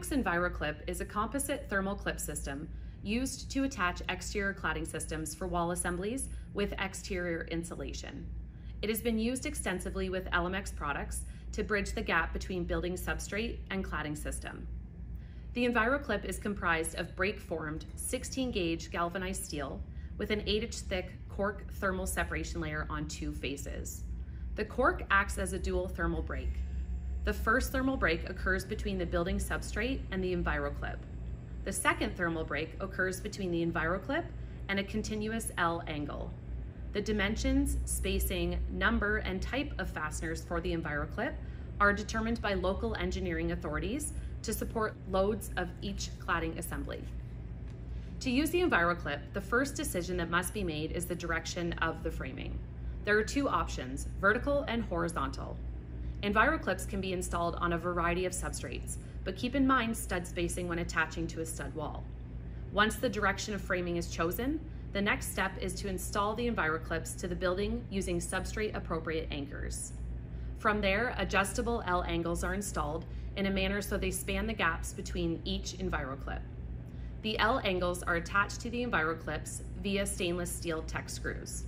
Elemex Enviroclip is a composite thermal clip system used to attach exterior cladding systems for wall assemblies with exterior insulation. It has been used extensively with Elemex products to bridge the gap between building substrate and cladding system. The Enviroclip is comprised of brake-formed 16-gauge galvanized steel with an 8-inch thick cork thermal separation layer on two faces. The cork acts as a dual thermal brake. The first thermal break occurs between the building substrate and the Enviroclip. The second thermal break occurs between the Enviroclip and a continuous L angle. The dimensions, spacing, number, and type of fasteners for the Enviroclip are determined by local engineering authorities to support loads of each cladding assembly. To use the Enviroclip, the first decision that must be made is the direction of the framing. There are two options, vertical and horizontal. Enviroclips can be installed on a variety of substrates, but keep in mind stud spacing when attaching to a stud wall. Once the direction of framing is chosen, the next step is to install the Enviroclips to the building using substrate-appropriate anchors. From there, adjustable L angles are installed in a manner so they span the gaps between each Enviroclip. The L angles are attached to the Enviroclips via stainless steel tech screws.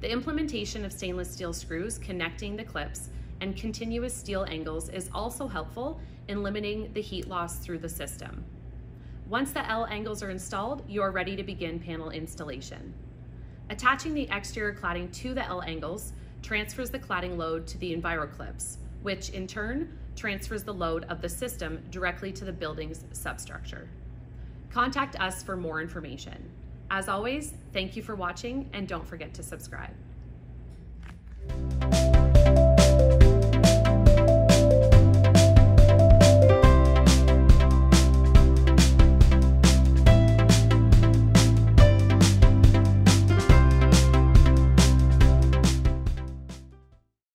The implementation of stainless steel screws connecting the clips and continuous steel angles is also helpful in limiting the heat loss through the system. Once the L angles are installed, you are ready to begin panel installation. Attaching the exterior cladding to the L angles transfers the cladding load to the Enviroclips, which in turn transfers the load of the system directly to the building's substructure. Contact us for more information. As always, thank you for watching and don't forget to subscribe.